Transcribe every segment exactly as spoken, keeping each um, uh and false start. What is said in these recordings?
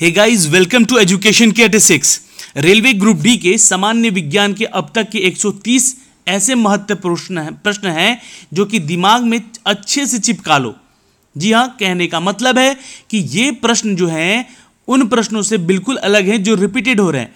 Hey guys, welcome to education K eighty six. Railway group D के सामान्य विज्ञान के अब तक के एक सौ तीस ऐसे महत्वपूर्ण प्रश्न हैं जो कि दिमाग में अच्छे से चिपका लो। जी हाँ, कहने का मतलब है कि ये प्रश्न जो हैं उन प्रश्नों से बिल्कुल अलग हैं जो रिपीटेड हो रहे हैं।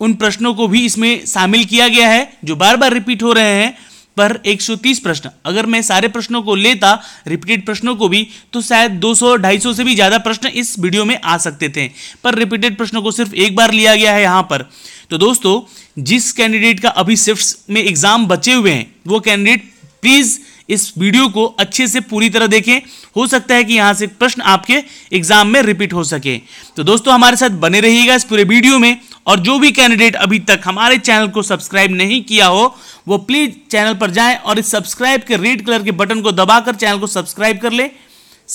उन प्रश्नों को भी इसमें शामिल किया गया है जो बार बार रिपीट हो रहे हैं, पर एक सौ तीस प्रश्न, अगर मैं सारे प्रश्नों को लेता, रिपीटेड प्रश्नों को भी, तो शायद दो सौ ढाई सौ से भी ज़्यादा प्रश्न इस वीडियो में आ सकते थे, पर रिपीटेड प्रश्नों को सिर्फ एक बार लिया गया है यहाँ पर। तो दोस्तों, जिस कैंडिडेट का अभी शिफ्ट्स में एग्जाम बचे हुए हैं, वो कैंडिडेट प्लीज़ इस वीडियो को अच्छे से पूरी तरह देखें। हो सकता है कि यहाँ से प्रश्न आपके एग्जाम में रिपीट हो सके। तो दोस्तों, हमारे साथ बने रहिएगा इस पूरे वीडियो में। और जो भी कैंडिडेट अभी तक हमारे चैनल को सब्सक्राइब नहीं किया हो, वो प्लीज़ चैनल पर जाएं और इस सब्सक्राइब के रेड कलर के बटन को दबाकर चैनल को सब्सक्राइब कर ले।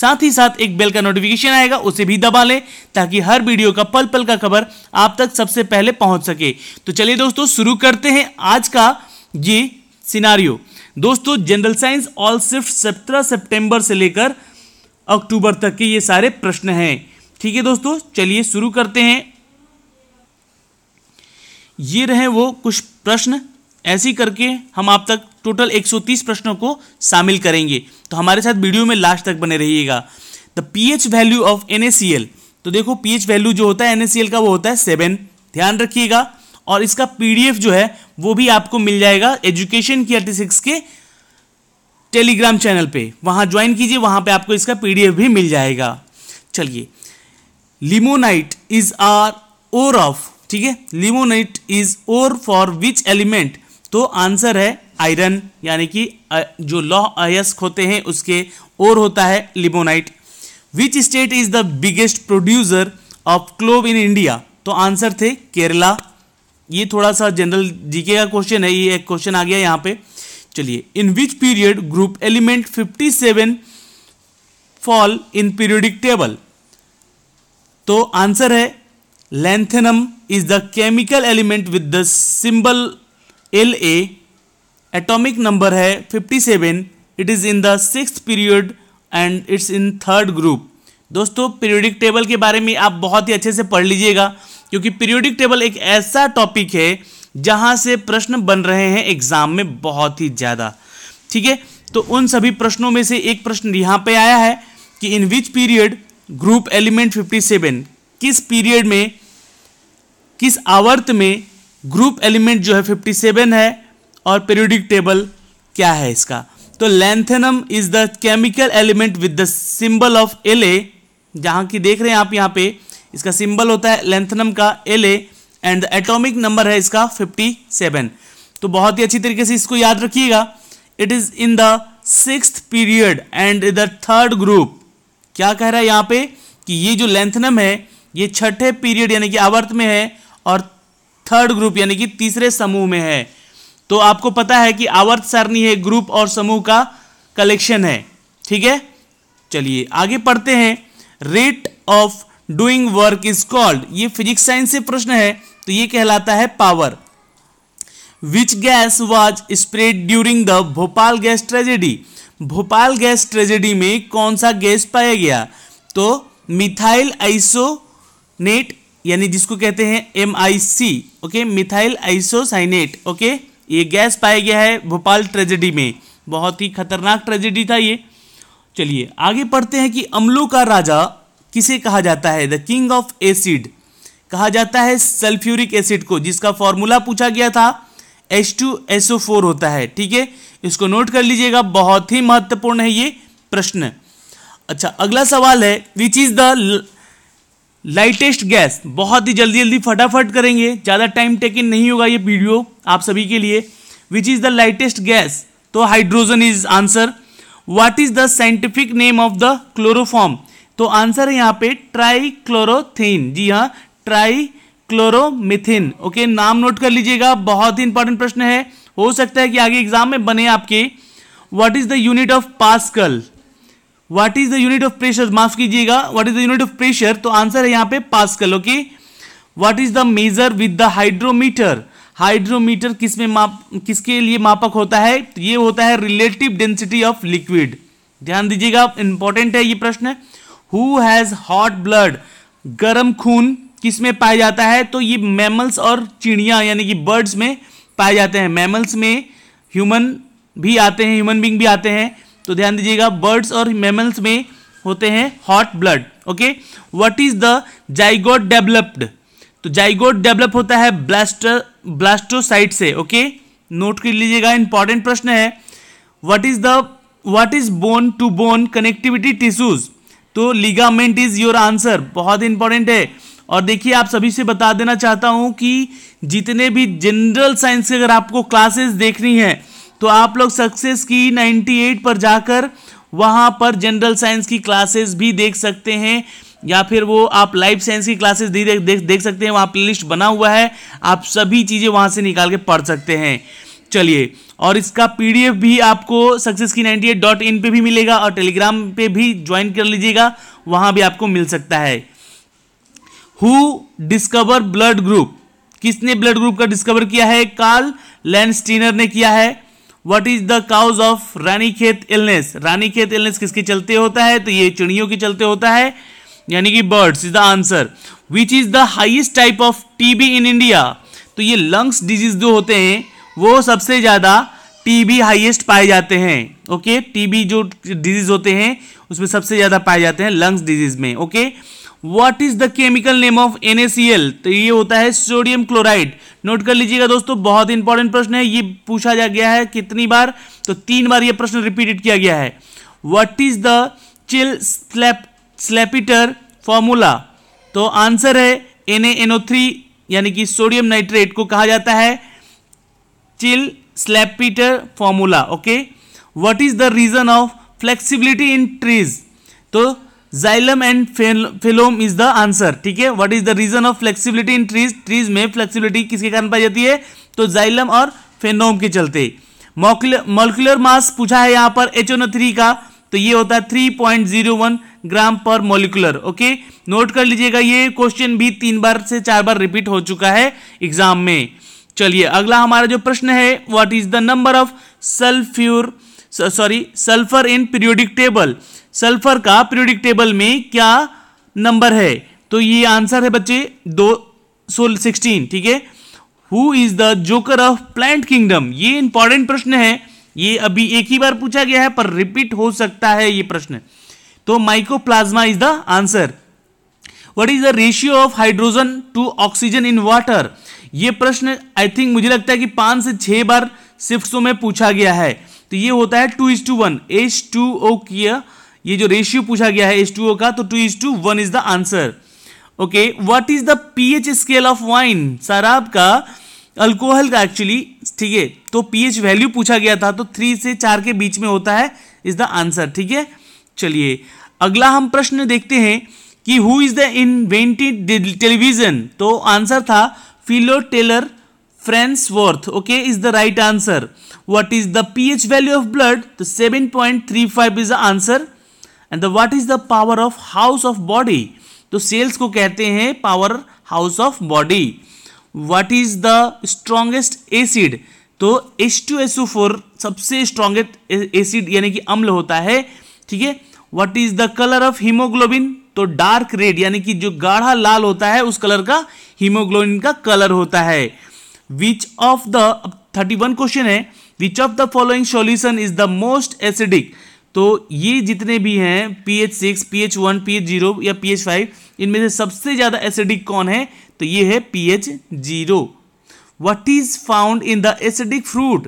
साथ ही साथ एक बेल का नोटिफिकेशन आएगा, उसे भी दबा लें, ताकि हर वीडियो का पल पल का खबर आप तक सबसे पहले पहुंच सके। तो चलिए दोस्तों, शुरू करते हैं आज का ये सिनारियो। दोस्तों, जनरल साइंस ऑल शिफ्ट सत्रह सितंबर से लेकर अक्टूबर तक के ये सारे प्रश्न हैं। ठीक है दोस्तों, चलिए शुरू करते हैं। ये रहे वो कुछ प्रश्न, ऐसी करके हम आप तक टोटल एक सौ तीस प्रश्नों को शामिल करेंगे। तो हमारे साथ वीडियो में लास्ट तक बने रहिएगा। The pH value of N A C L, तो देखो पीएच वैल्यू जो होता है एन ए सी एल का वो होता है सेवन, ध्यान रखिएगा। और इसका पीडीएफ जो है वो भी आपको मिल जाएगा एजुकेशन की छियासी के टेलीग्राम चैनल पे, वहाँ ज्वाइन कीजिए, वहाँ पे आपको इसका पीडीएफ भी मिल जाएगा। चलिए, limonite is are ore of, ठीक है, limonite is ore for which element, तो आंसर है आयरन, यानी कि जो लौह अयस्क होते हैं उसके ओर होता है limonite. Which state is the biggest producer of clove in India, तो आंसर थे केरला। ये थोड़ा सा जनरल जीके का क्वेश्चन है, ये एक क्वेश्चन आ गया यहाँ पे। चलिए, in which period group element सत्तावन फॉल इन पीरियडिक टेबल, तो आंसर है lanthanum is the chemical element with the symbol L A, atomic number है सत्तावन, it is in the sixth period and it's in third group. दोस्तों, periodic table के बारे में आप बहुत ही अच्छे से पढ़ लीजिएगा, क्योंकि पीरियडिक टेबल एक ऐसा टॉपिक है जहां से प्रश्न बन रहे हैं एग्जाम में बहुत ही ज़्यादा। ठीक है, तो उन सभी प्रश्नों में से एक प्रश्न यहां पे आया है कि in which period group element सत्तावन, किस पीरियड में, किस आवर्त में ग्रुप एलिमेंट जो है सत्तावन है और पीरियडिक टेबल क्या है इसका। तो lanthanum is the chemical element with the symbol of L A, जहाँ की देख रहे हैं आप यहाँ पे इसका सिंबल होता है लैंथेनम का L A and atomic number है इसका सत्तावन। तो बहुत ही अच्छी तरीके से इसको याद रखिएगा। It is in the sixth period and the third group. क्या कह रहा है यहाँ पे कि ये जो लैंथेनम है ये छठे पीरियड यानी कि आवर्त में है और थर्ड ग्रुप यानी कि तीसरे समूह में है। तो आपको पता है कि आवर्त सारणी है, ग्रुप और समूह का कलेक्शन है। ठीक है, चलिए आगे पढ़ते हैं। Rate of doing work is called, ये फिजिक्स साइंस से प्रश्न है, तो ये कहलाता है power. Which gas was spread during the Bhopal gas tragedy, Bhopal gas tragedy में कौन सा गैस पाया गया, तो मिथाइल आइसोनेट, यानी जिसको कहते हैं M I C, okay, methyl isocyanate, okay, ये गैस पाया गया है भोपाल ट्रेजेडी में। बहुत ही खतरनाक ट्रेजेडी था ये। चलिए आगे पढ़ते हैं कि अम्लों का राजा किसे कहा जाता है, द किंग ऑफ एसिड कहा जाता है सल्फ्यूरिक एसिड को, जिसका फॉर्मूला पूछा गया था H two S O four होता है। ठीक है, इसको नोट कर लीजिएगा, बहुत ही महत्वपूर्ण है ये प्रश्न। अच्छा, अगला सवाल है which is the lightest gas, बहुत ही जल्दी जल्दी फटाफट करेंगे, ज़्यादा टाइम टेकिंग नहीं होगा ये वीडियो आप सभी के लिए। Which is the lightest gas, तो hydrogen is answer. What is the scientific name of the chloroform, तो आंसर है यहाँ पे ट्राईक्लोरोथीन, जी हाँ, ट्राईक्लोरोमिथेन, ओके, नाम नोट कर लीजिएगा, बहुत ही इंपॉर्टेंट प्रश्न है, हो सकता है कि आगे एग्जाम में बने आपके। What is the unit of pascal, what is the unit of pressure, माफ कीजिएगा, what is the unit of pressure, तो आंसर है यहाँ पे pascal, okay. What is the measure with the hydrometer, hydrometer किस में माप, किसके लिए मापक होता है, तो ये होता है रिलेटिव डेंसिटी ऑफ लिक्विड, ध्यान दीजिएगा, इंपॉर्टेंट है ये प्रश्न। हु हैज हॉट ब्लड, गर्म खून किस में पाया जाता है, तो ये मैमल्स और चिड़िया यानी कि बर्ड्स में पाए जाते हैं। मैमल्स में ह्यूमन भी आते हैं, ह्यूमन बींग भी आते हैं, तो ध्यान दीजिएगा बर्ड्स और मैमल्स में होते हैं hot blood. Okay, what is the zygote developed, तो जाइगोट डेवलप होता है ब्लास्टर ब्लास्टोसाइट से। ओके, नोट कर लीजिएगा, इंपॉर्टेंट प्रश्न है। What is the what is bone to bone connectivity tissues, तो लिगामेंट इज योर आंसर, बहुत इंपॉर्टेंट है। और देखिए आप सभी से बता देना चाहता हूं कि जितने भी जनरल साइंस के अगर आपको क्लासेस देखनी है तो आप लोग सक्सेस की अट्ठानवे पर जाकर वहां पर जनरल साइंस की क्लासेस भी देख सकते हैं, या फिर वो आप लाइफ साइंस की क्लासेस देख देख देख सकते हैं, वहाँ प्लेलिस्ट बना हुआ है, आप सभी चीज़ें वहाँ से निकाल के पढ़ सकते हैं। चलिए, और इसका पीडीएफ भी आपको सक्सेस की अट्ठानवे डॉट इन पे भी मिलेगा और टेलीग्राम पे भी ज्वाइन कर लीजिएगा, वहाँ भी आपको मिल सकता है। हु डिस्कवर ब्लड ग्रुप, किसने ब्लड ग्रुप का डिस्कवर किया है, कार्ल लैंडस्टीनर ने किया है। What is the cause of Ranikhet illness, Ranikhet illness किसके चलते होता है, तो ये चिड़ियों के चलते होता है यानी कि birds is the answer. Which is the highest type of TB in India, तो ये लंग्स डिजीज जो होते हैं वो सबसे ज्यादा टीबी हाईएस्ट पाए जाते हैं। ओके, टीबी जो डिजीज होते हैं उसमें सबसे ज्यादा पाए जाते हैं लंग्स डिजीज में। Okay, what is the chemical name of N A C L, तो ये होता है सोडियम क्लोराइड। नोट कर लीजिएगा दोस्तों, बहुत इंपॉर्टेंट प्रश्न है, ये पूछा जा गया है कितनी बार, तो तीन बार ये प्रश्न रिपीटेड किया गया है। What is the chile slap saltpetre formula, तो आंसर है N A N O three यानी कि सोडियम नाइट्रेट को कहा जाता है chill saltpetre formula. Okay, what is the reason of flexibility in trees, तो xylem and phloem is the answer. ठीक है, what is the reason of flexibility in trees, trees में फ्लेक्सिबिलिटी किसके कारण पाई जाती है, तो जाइलम और फेनोम के चलते। मॉलिक्यूलर मास पूछा है यहाँ पर एच एन ओ थ्री का, तो ये होता है three point zero one gram per molecular. Okay, note कर लीजिएगा, ये क्वेश्चन भी तीन बार से चार बार रिपीट हो चुका है एग्जाम में। चलिए, अगला हमारा जो प्रश्न है, what is the number of sulphur sorry sulphur in periodic table, sulphur का पीरियोडिक टेबल में क्या नंबर है, तो ये आंसर है बच्चे दो सौ सोलह। ठीक है, who is the joker of plant kingdom, ये इंपॉर्टेंट प्रश्न है, ये अभी एक ही बार पूछा गया है पर रिपीट हो सकता है ये प्रश्न, तो mycoplasma is the answer. What is the ratio of hydrogen to oxygen in water, ये प्रश्न आई थिंक मुझे लगता है कि पांच से छह बार शिफ्ट्स में पूछा गया है, तो ये होता है two is two one, H two O किया ये जो रेशियो पूछा गया है एच टू ओ का, तो two is two one is the answer. Okay, what is the pH scale of wine, शराब का, अल्कोहल का एक्चुअली, ठीक है, तो पीएच वैल्यू पूछा गया था, तो थ्री से चार के बीच में होता है इज द आंसर। ठीक है, चलिए अगला हम प्रश्न देखते हैं कि who is the invented television, तो आंसर था Philo Taylor Farnsworth. Okay, is the right answer. What is the pH value of blood, तो seven point three five is the answer. And what is the power of house of body, तो cells को कहते हैं power house of body. What is the strongest acid, तो H two S O four सबसे strongest acid यानी कि अम्ल होता है। ठीक है, what is the colour of haemoglobin, तो डार्क रेड यानी कि जो गाढ़ा लाल होता है उस कलर का हीमोग्लोबिन का कलर होता है। Which of the thirty one question है, which of the following solution is the most acidic, तो ये जितने भी हैं P H six, P H one, P H zero या पी एच फाइव, इनमें से सबसे ज़्यादा एसिडिक कौन है, तो ये है P H zero. What is found in the acidic fruit,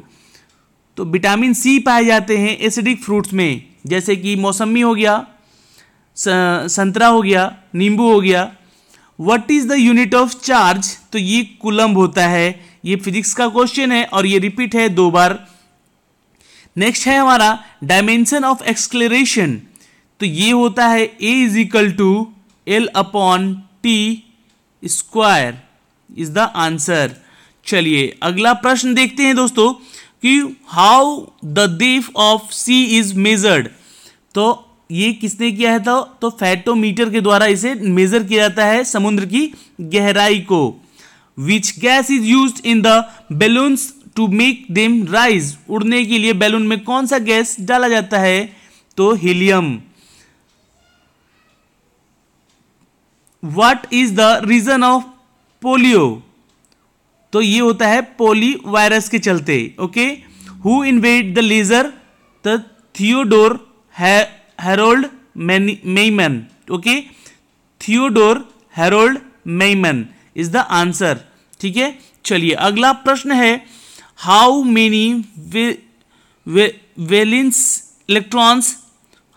तो विटामिन सी पाए जाते हैं एसिडिक फ्रूट्स में, जैसे कि मौसमी हो गया, संतरा हो गया, नींबू हो गया। What is the unit of charge, तो ये कूलम होता है, ये फिजिक्स का क्वेश्चन है और ये रिपीट है दो बार। नेक्स्ट है हमारा डायमेंशन ऑफ एक्सलरेशन, तो ये होता है ए is equal to L upon T square is the answer. चलिए अगला प्रश्न देखते हैं दोस्तों कि how the depth of sea is measured, तो ये किसने किया है, था तो फैटोमीटर के द्वारा इसे मेजर किया जाता है समुद्र की गहराई को। Which gas is used in the balloons to make them rise, उड़ने के लिए बैलून में कौन सा गैस डाला जाता है, तो helium. What is the reason of polio, तो ये होता है पोली वायरस के चलते। Okay, who invented the laser, the Theodore Harold Maiman. Okay, Theodore Harold Maiman is the answer. ठीक है, चलिए अगला प्रश्न है, how many valence electrons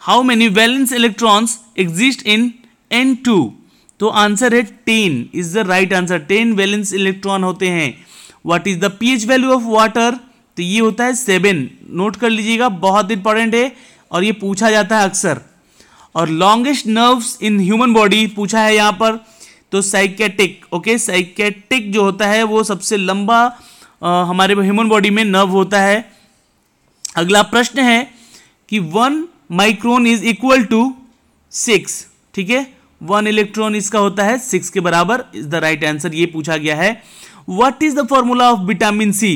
how many valence electrons exist in N two, तो आंसर है ten is the right answer. Ten valence electron होते हैं। What is the pH value of water, तो ये होता है सेवन। नोट कर लीजिएगा, बहुत इंपॉर्टेंट है और ये पूछा जाता है अक्सर। और longest nerves in human body पूछा है यहाँ पर, तो साइकेटिक। ओके, साइकेटिक जो होता है वो सबसे लंबा आ, हमारे ह्यूमन बॉडी में नर्व होता है। अगला प्रश्न है कि one micron is equal to six. ठीक है, वन इलेक्ट्रॉन इसका होता है सिक्स के बराबर इज द राइट आंसर, ये पूछा गया है। What is the formula of vitamin C,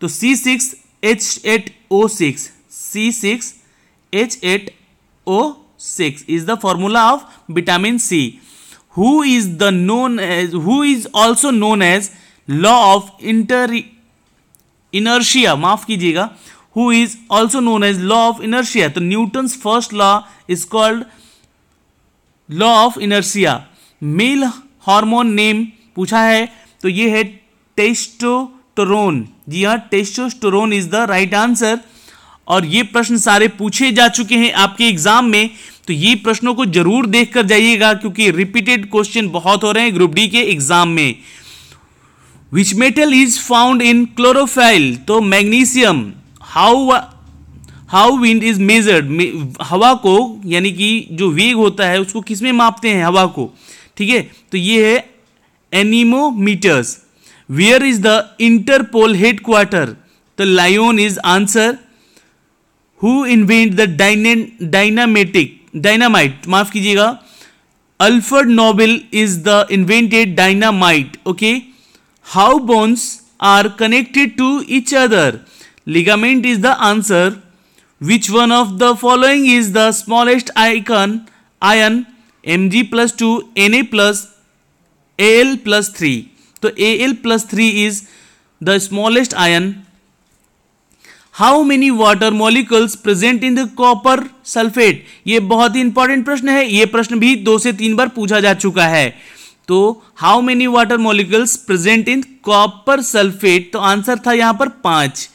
तो C six H eight O six C six H eight O six is the formula of vitamin C. Who is the known as who is also known as law of inter inertia? माफ कीजिएगा, who is also known as law of inertia? तो Newton's first law is called law of inertia. Male hormone name पूछा है, तो ये है testosterone। जी हाँ, testosterone is the right answer। और ये प्रश्न सारे पूछे जा चुके हैं आपके एग्जाम में, तो ये प्रश्नों को जरूर देख कर जाइएगा क्योंकि रिपीटेड क्वेश्चन बहुत हो रहे हैं ग्रुप डी के एग्जाम में। Which metal is found in chlorophyll, तो magnesium. How how wind is measured, हवा को यानी कि जो वेग होता है उसको किसमें मापते हैं, हवा को। ठीक है, तो ये है anemometers. Where is the Interpol headquarter, तो Lyon is answer. Who invent the dynamitic dynamite, माफ कीजिएगा, Alfred Nobel is the invented dynamite. Okay, how bones are connected to each other, ligament is the answer. Which one of the following is the smallest icon ion, M G plus two N A plus A L plus three, तो A L plus three is the smallest ion. How many water molecules present in the copper sulphate, ये बहुत ही important प्रश्न है, ये प्रश्न भी दो से तीन बार पूछा जा चुका है। तो how many water molecules present in copper sulphate, तो आंसर था यहां पर पांच।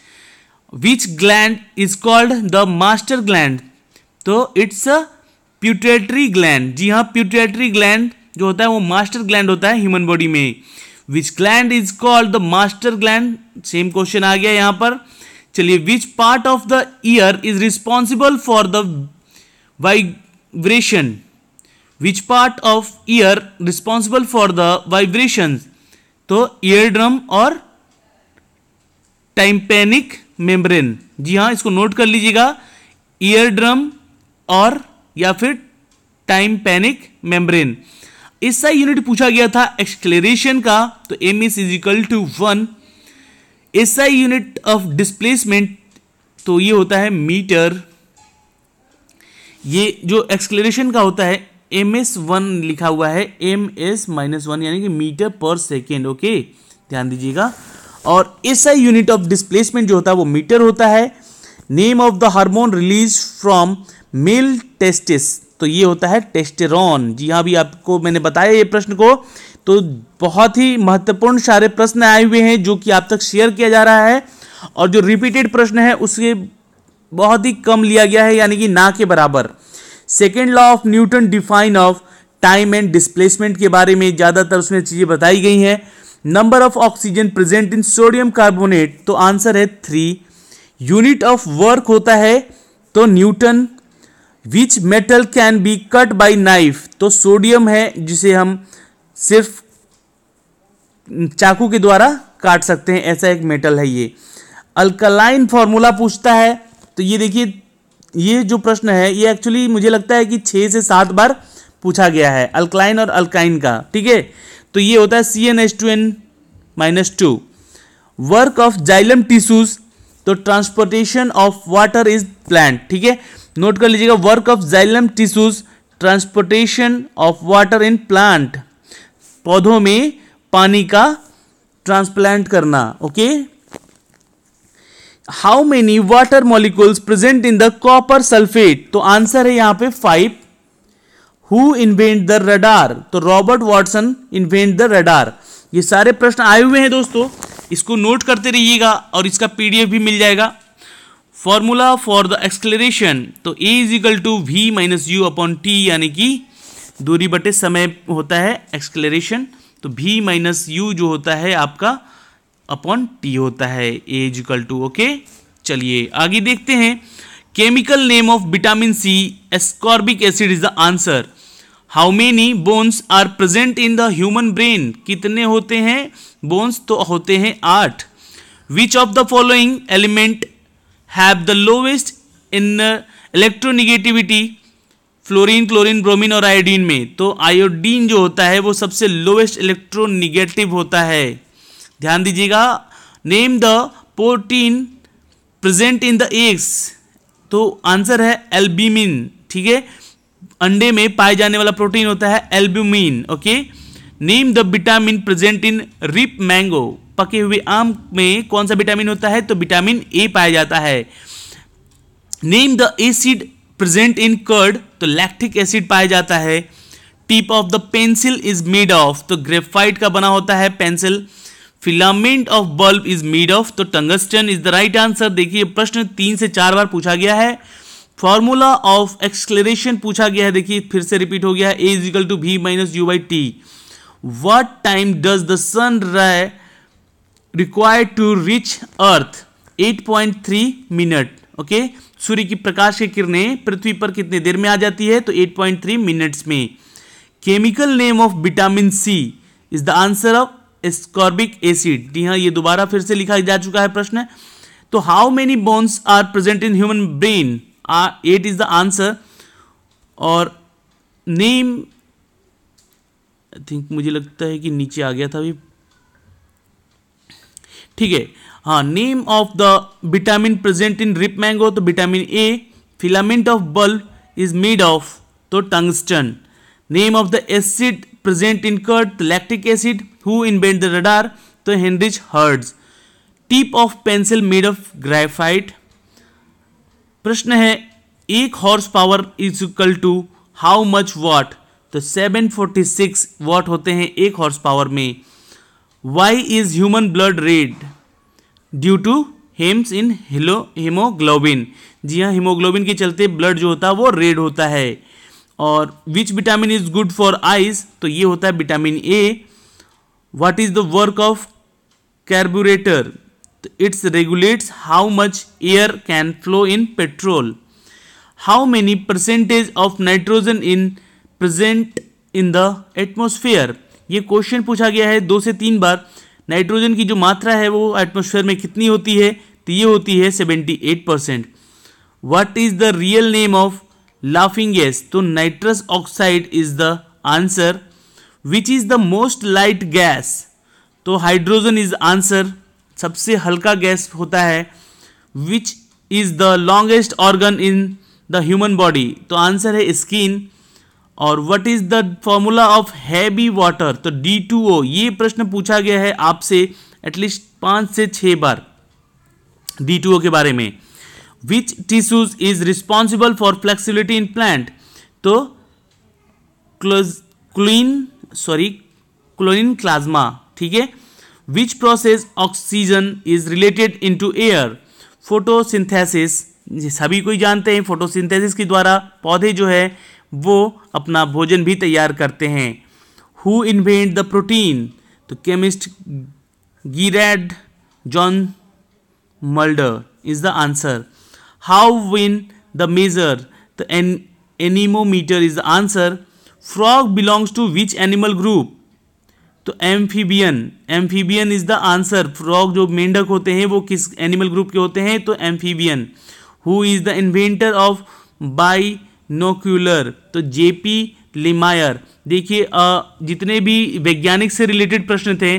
Which gland is called the master gland, तो इट्स अ प्यूटेटरी ग्लैंड। जी हाँ, प्यूटेटरी ग्लैंड जो होता है वो मास्टर ग्लैंड होता है ह्यूमन बॉडी में। Which gland is called the master gland, same question आ गया यहाँ पर। चलिए, which part of the ear is responsible for the vibration, which part of ear responsible for the vibration, तो ear drum और tympanic membrane. जी हाँ, इसको नोट कर लीजिएगा, ईयर ड्रम और या फिर टाइम्पेनिक मेम्ब्रेन। इसका यूनिट पूछा गया था एक्सेलरेशन का, तो M is equal to one. SI unit of displacement, तो ये होता है मीटर। ये जो एक्सेलरेशन का होता है एम एस वन लिखा हुआ है, एम एस माइनस वन यानी कि मीटर पर सेकेंड। ओके, ध्यान दीजिएगा। और एसआई यूनिट ऑफ डिस्प्लेसमेंट जो होता है वो मीटर होता है। Name of the hormone release from male testis, तो ये होता है टेस्टेरॉन। जी हाँ, भी आपको मैंने बताया ये प्रश्न को, तो बहुत ही महत्वपूर्ण सारे प्रश्न आए हुए हैं जो कि आप तक शेयर किया जा रहा है, और जो रिपीटेड प्रश्न है उसके बहुत ही कम लिया गया है यानी कि ना के बराबर। Second law of Newton define of time and displacement के बारे में ज़्यादातर उसमें चीज़ें बताई गई हैं। Number of oxygen present in sodium carbonate, तो आंसर है थ्री। यूनिट ऑफ वर्क होता है तो Newton. Which metal can be cut by knife, तो सोडियम है जिसे हम सिर्फ चाकू के द्वारा काट सकते हैं, ऐसा एक मेटल है ये। अल्कलाइन फॉर्मूला पूछता है, तो ये देखिए, ये जो प्रश्न है ये एक्चुअली मुझे लगता है कि छः से सात बार पूछा गया है अल्कलाइन और अल्काइन का। ठीक है, तो ये होता है C N H two N minus two. Work of xylem tissues, तो transportation of water is plant. ठीक है, नोट कर लीजिएगा, work of xylem tissues transportation of water in plant. पौधों में पानी का ट्रांसप्लांट करना. Okay, how many water molecules present in the copper sulphate, तो आंसर है यहां पे five. Who invent the radar, तो Robert Watson invent the radar. ये सारे प्रश्न आए हुए हैं दोस्तों, इसको नोट करते रहिएगा और इसका पीडीएफ भी मिल जाएगा. फॉर्मूला फॉर द एक्सलरेशन, तो a is equal to v minus u upon t, यानी कि दूरी बटे समय होता है एक्सलरेशन. तो v माइनस यू जो होता है आपका अपॉन t होता है, a is equal to. Okay, चलिए आगे देखते हैं. Chemical name of vitamin C, ascorbic acid is the answer. How many bones are present in the human brain, कितने होते हैं बोन्स, तो होते हैं आठ. Which of the following element have the lowest in electronegativity, fluorine, chlorine, bromine और iodine में, तो आयोडीन जो होता है वो सबसे लोवेस्ट इलेक्ट्रोनिगेटिव होता है. ध्यान दीजिएगा. Name the protein present in the eggs, तो आंसर है एल्ब्यूमिन. ठीक है, अंडे में पाए जाने वाला प्रोटीन होता है albumin. Okay, name the vitamin present in ripe mango, पके हुए आम में कौन सा विटामिन होता है, तो विटामिन ए पाया जाता है. Name the acid present in curd, तो लैक्टिक एसिड पाया जाता है. Tip of the pencil is made of, तो ग्रेफाइट का बना होता है pencil. Filament of bulb is made of, तो tungsten is the right answer. देखिए प्रश्न तीन से चार बार पूछा गया है. फॉर्मूला ऑफ एक्सलरेशन पूछा गया है, देखिए फिर से रिपीट हो गया है, ए is equal to v minus u by t. What time does the sun ray required to reach earth, eight point three minute. Okay, सूर्य की प्रकाश की किरणें पृथ्वी पर कितने देर में आ जाती है, तो एट पॉइंट थ्री मिनट्स में. Chemical name of vitamin C is the answer of ascorbic acid. जी हाँ, ये दोबारा फिर से लिखा जा चुका है प्रश्न. तो how many bones are present in human brain, eight is the answer. और नेम, आई थिंक मुझे लगता है कि नीचे आ गया था अभी. ठीक है, हाँ, name of the vitamin present in ripe mango, तो vitamin A. Filament of bulb is made of, तो tungsten. Name of the acid present in curd, lactic acid. Who invent the radar, तो Heinrich Hertz. Tip of pencil made of graphite. प्रश्न है एक horse power is equal to how much watt, तो seven forty six watt होते हैं एक horse power में. Why is human blood red? Due to hems in hemoglobin. जी हाँ, हीमोग्लोबिन के चलते ब्लड जो होता है वो रेड होता है. और which vitamin is good for eyes? तो ये होता है vitamin A. What is the work of carburetor? तो it's regulates how much air can flow in petrol. How many percentage of nitrogen in present in the atmosphere? ये question पूछा गया है दो से तीन बार. नाइट्रोजन की जो मात्रा है वो एटमॉस्फेयर में कितनी होती है, तो ये होती है seventy eight percent. What is the real name of laughing gas, तो nitrous oxide is the answer. Which is the most light gas, तो हाइड्रोजन इज आंसर, सबसे हल्का गैस होता है. Which is the longest organ in the human body, तो answer है skin. और what is the formula of heavy water, तो D two O. ये प्रश्न पूछा गया है आपसे एटलीस्ट पांच से छह बार डी टू ओ के बारे में. Which tissues is responsible for flexibility in plant, तो क्लोइन सॉरी क्लोरीन प्लाज्मा. ठीक है. Which process oxygen is related in to air, photosynthesis. सभी कोई जानते हैं फोटोसिंथेसिस के द्वारा पौधे जो है वो अपना भोजन भी तैयार करते हैं. हु इन्वेंट द प्रोटीन, तो chemist Gerard John Mulder is the answer. How win the measure, the anemometer is the answer. Frog belongs to which animal group, तो amphibian, amphibian is the answer. Frog जो मेंढक होते हैं वो किस animal group के होते हैं, तो amphibian. Who is the inventor of binocular, तो जेपी लेमायर. देखिए जितने भी वैज्ञानिक से रिलेटेड प्रश्न थे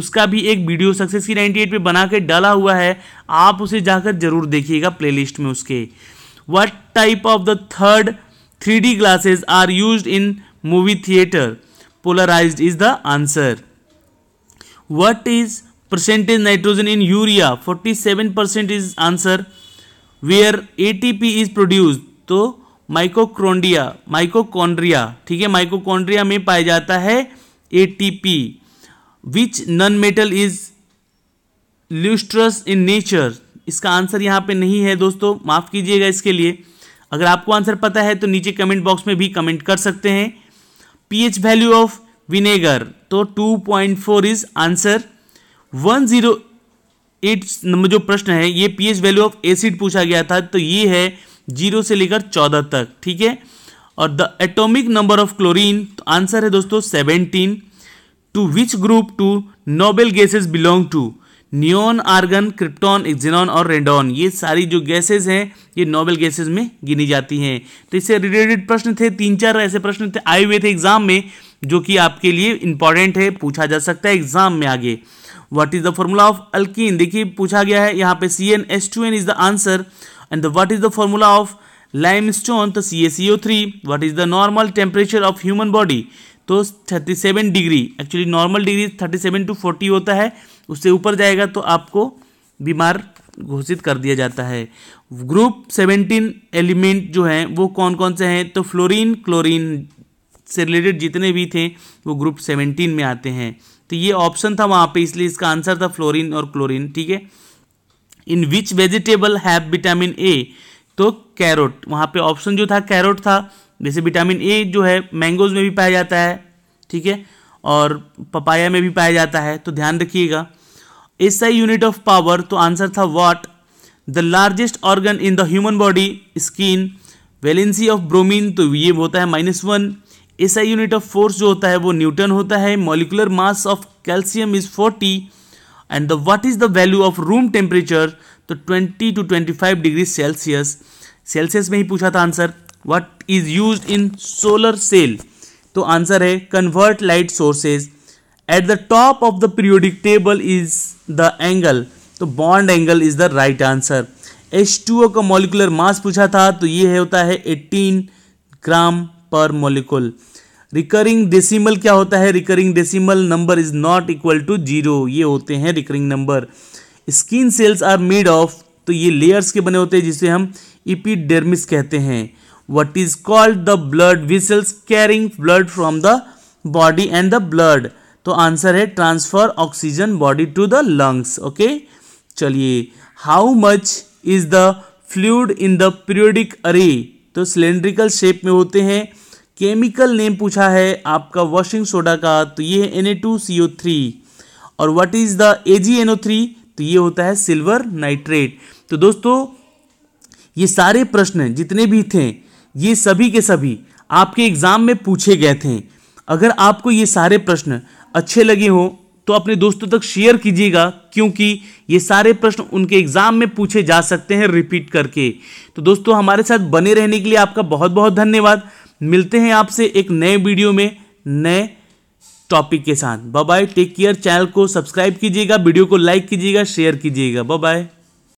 उसका भी एक वीडियो सक्सेस की नाइन्टी एट पे बना के डाला हुआ है, आप उसे जाकर जरूर देखिएगा प्लेलिस्ट में उसके. What type of the third three D glasses are used in movie theatre, polarized is the answer. What is percentage nitrogen in urea? forty-seven percent is answer. Where A T P is produced तो माइकोकॉन्ड्रिया माइकोकॉन्ड्रिया ठीक है, माइकोकॉन्ड्रिया में पाया जाता है A T P. Which non-metal is lustrous in nature? इसका answer यहाँ पे नहीं है दोस्तों, माफ कीजिएगा इसके लिए. अगर आपको आंसर पता है तो नीचे कमेंट बॉक्स में भी कमेंट कर सकते हैं. पीएच वैल्यू ऑफ विनेगर तो two point four is answer. One hundred eight number जो प्रश्न है ये पीएच वैल्यू ऑफ एसिड पूछा गया था, तो ये है जीरो से लेकर चौदह तक ठीक है. और the atomic number of chlorine तो आंसर है दोस्तों seventeen. To which group to noble gases belong to? Neon, argon, krypton, xenon और रेडॉन, ये सारी जो गैसेज हैं ये नोबेल गैसेज में गिनी जाती हैं. तो इससे रिलेटेड प्रश्न थे, तीन चार ऐसे प्रश्न थे आए हुए थे एग्जाम में जो कि आपके लिए इंपॉर्टेंट है, पूछा जा सकता है एग्जाम में आगे. What is the formula of alkene देखिए पूछा गया है यहाँ पे, C N S two N is the answer. And what is the formula of limestone तो C A C O three. What is the normal temperature of human body तो thirty seven degree, actually normal degree thirty seven to forty होता है, उससे ऊपर जाएगा तो आपको बीमार घोषित कर दिया जाता है. ग्रुप सेवनटीन एलिमेंट जो हैं वो कौन कौन से हैं तो फ्लोरीन, क्लोरीन से रिलेटेड जितने भी थे वो ग्रुप सेवनटीन में आते हैं. तो ये ऑप्शन था वहाँ पे, इसलिए इसका आंसर था फ्लोरीन और क्लोरीन ठीक है. In which vegetable have vitamin A तो कैरोट, वहाँ पे ऑप्शन जो था कैरोट था. जैसे विटामिन ए जो है मैंगोज में भी पाया जाता है ठीक है, और पपाया में भी पाया जाता है, तो ध्यान रखिएगा. एसआई यूनिट ऑफ पावर तो आंसर था watt. The largest organ in the human body skin. Valency of bromine तो ये होता है minus one. SI unit of force जो होता है वो न्यूटन होता है. Molecular mass of calcium is forty. And the what is the value of room temperature तो twenty to twenty five degree Celsius, Celsius में ही पूछा था answer. What is used in solar cell तो आंसर है convert light sources. At the top of the periodic table is the angle तो bond angle is the right answer. H two O का molecular मास पूछा था तो ये होता है अठारह ग्राम पर मॉलिक्यूल. रिकरिंग डेसिमल क्या होता है, recurring decimal number is not equal to zero, ये होते हैं recurring number. Skin cells are made of तो ये लेयर्स के बने होते हैं जिसे हम एपिडर्मिस कहते हैं. What is called the blood vessels carrying blood from the body and the blood? तो आंसर है transfer oxygen body to the lungs okay. चलिए how much is the fluid in the periodic अरे तो cylindrical shape में होते हैं. Chemical name पूछा है आपका वॉशिंग सोडा का तो ये है N A two C O three. और what is the A G N O three तो ये होता है सिल्वर नाइट्रेट. तो दोस्तों ये सारे प्रश्न जितने भी थे ये सभी के सभी आपके एग्ज़ाम में पूछे गए थे. अगर आपको ये सारे प्रश्न अच्छे लगे हों तो अपने दोस्तों तक शेयर कीजिएगा, क्योंकि ये सारे प्रश्न उनके एग्ज़ाम में पूछे जा सकते हैं रिपीट करके. तो दोस्तों हमारे साथ बने रहने के लिए आपका बहुत बहुत धन्यवाद. मिलते हैं आपसे एक नए वीडियो में नए टॉपिक के साथ. Bye bye, take care. Channel को सब्सक्राइब कीजिएगा, वीडियो को लाइक कीजिएगा, शेयर कीजिएगा. Bye bye.